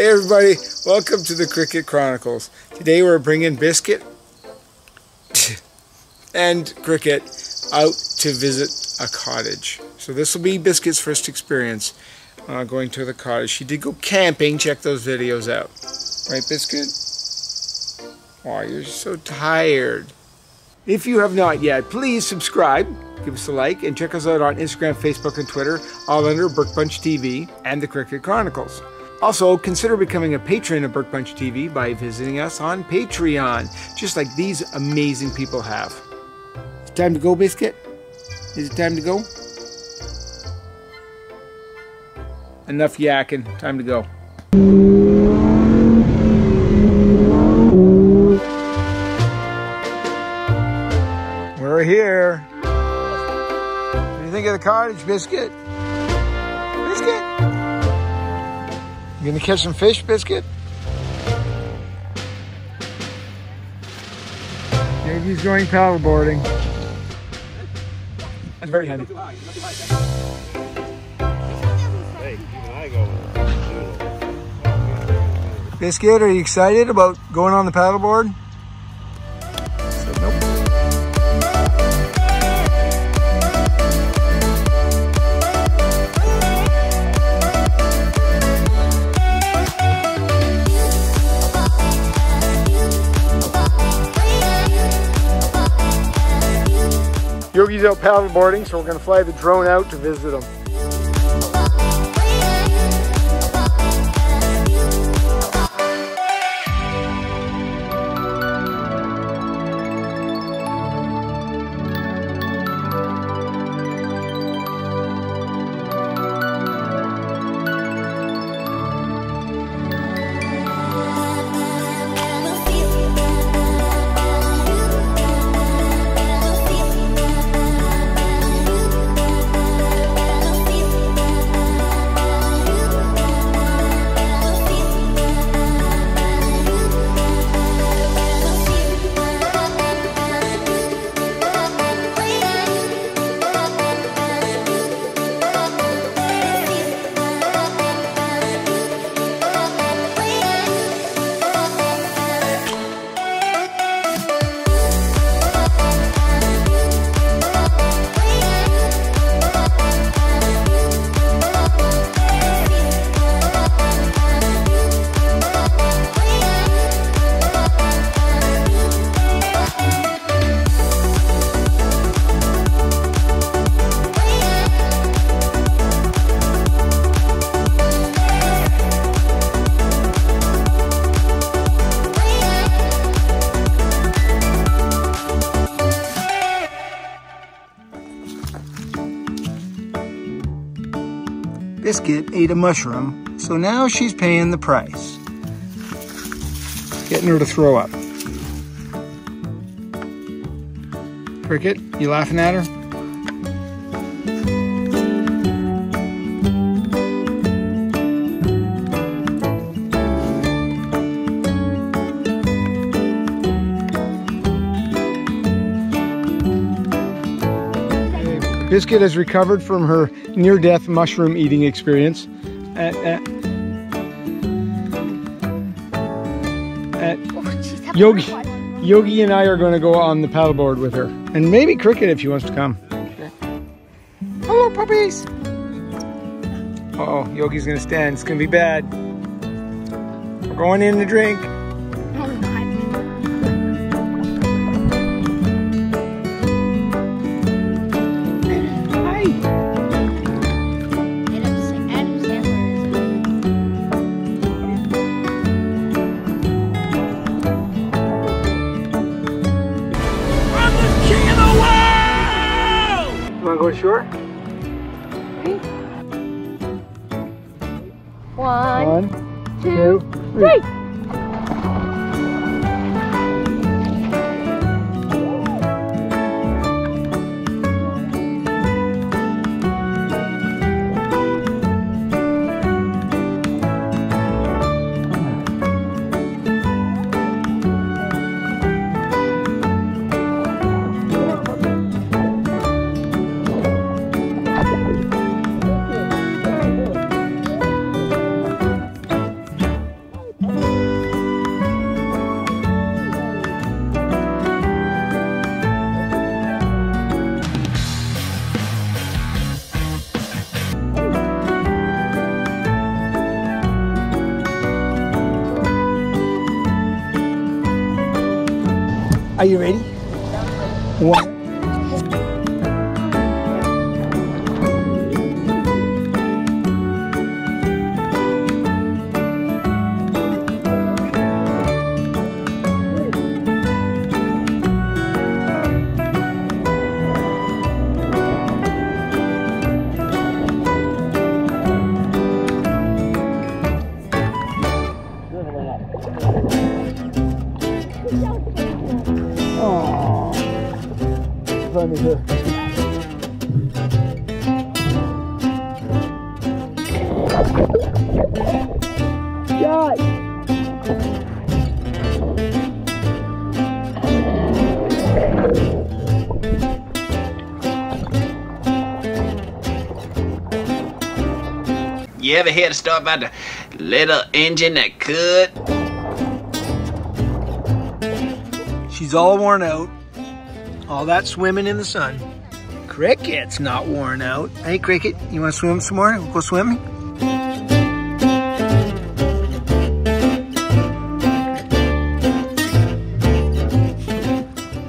Hey everybody, welcome to the Cricket Chronicles. Today we're bringing Biscuit and Cricket out to visit a cottage. So this will be Biscuit's first experience going to the cottage. She did go camping, check those videos out. Right, Biscuit? Aw, you're so tired. If you have not yet, please subscribe, give us a like, and check us out on Instagram, Facebook, and Twitter, all under Burke Bunch TV and the Cricket Chronicles. Also, consider becoming a patron of Burke Bunch TV by visiting us on Patreon, just like these amazing people have. It's time to go, Biscuit? Is it time to go? Enough yakking. Time to go. We're here. What do you think of the cottage, Biscuit? Biscuit? You gonna catch some fish, Biscuit? Maybe he's going paddle boarding. That's very handy. Biscuit, are you excited about going on the paddle board? Yogi's out paddle boarding, so we're going to fly the drone out to visit him. Biscuit ate a mushroom, so now she's paying the price. Getting her to throw up. Cricket, you laughing at her? Biscuit has recovered from her near-death mushroom eating experience. Yogi and I are going to go on the paddleboard with her, and maybe Cricket if she wants to come. Okay. Hello, puppies. Uh-oh, Yogi's going to stand. It's going to be bad. We're going in to drink. Go ashore. Okay. One, two, three. Are you ready? One. You ever hear the story about the little engine that could? She's all worn out. All that swimming in the sun. Cricket's not worn out. Hey, Cricket, you want to swim some more? We'll go swimming?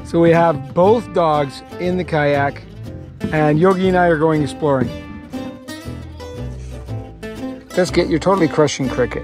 So we have both dogs in the kayak, and Yogi and I are going exploring. Biscuit, you're totally crushing Cricket.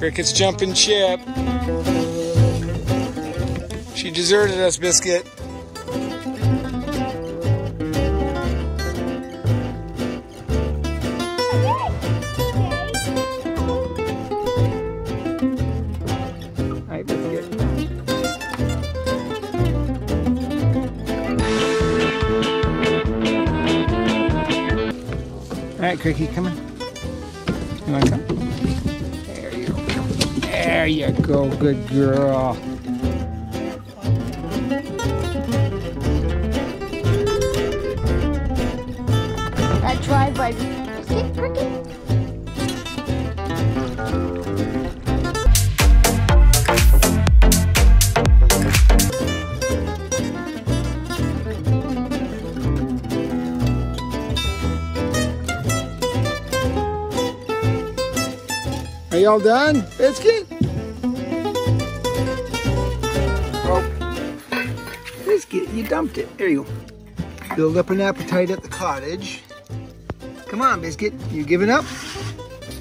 Cricket's jumping ship. She deserted us, Biscuit. All right, Cricket, come on. You want to come? There you go, good girl. That drive by Biscuit, Cricket. Are y'all done, Biscuit? You dumped it. There you go. Build up an appetite at the cottage. Come on, Biscuit. You giving up?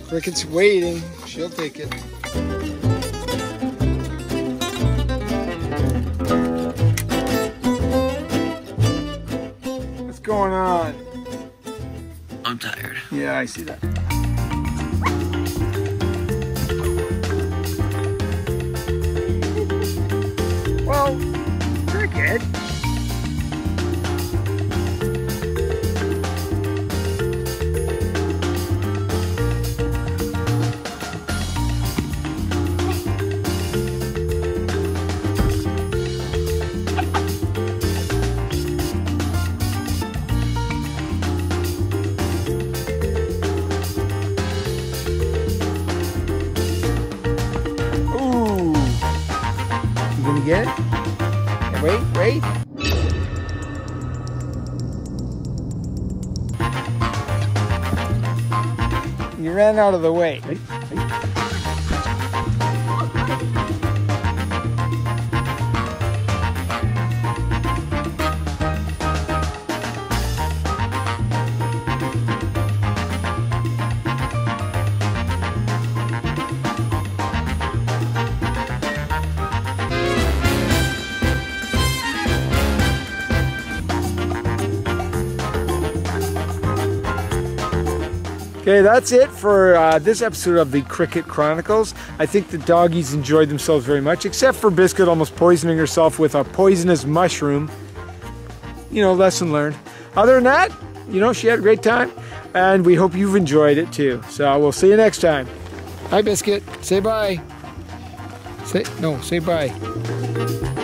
Cricket's waiting. She'll take it. What's going on? I'm tired. Yeah, I see that. Well, Cricket. Get it? Wait. You ran out of the way. Okay, that's it for this episode of the Cricket Chronicles. I think the doggies enjoyed themselves very much, except for Biscuit almost poisoning herself with a poisonous mushroom. You know, lesson learned. Other than that, you know, she had a great time, and we hope you've enjoyed it too. So we'll see you next time. Hi, Biscuit. Say bye. Say bye.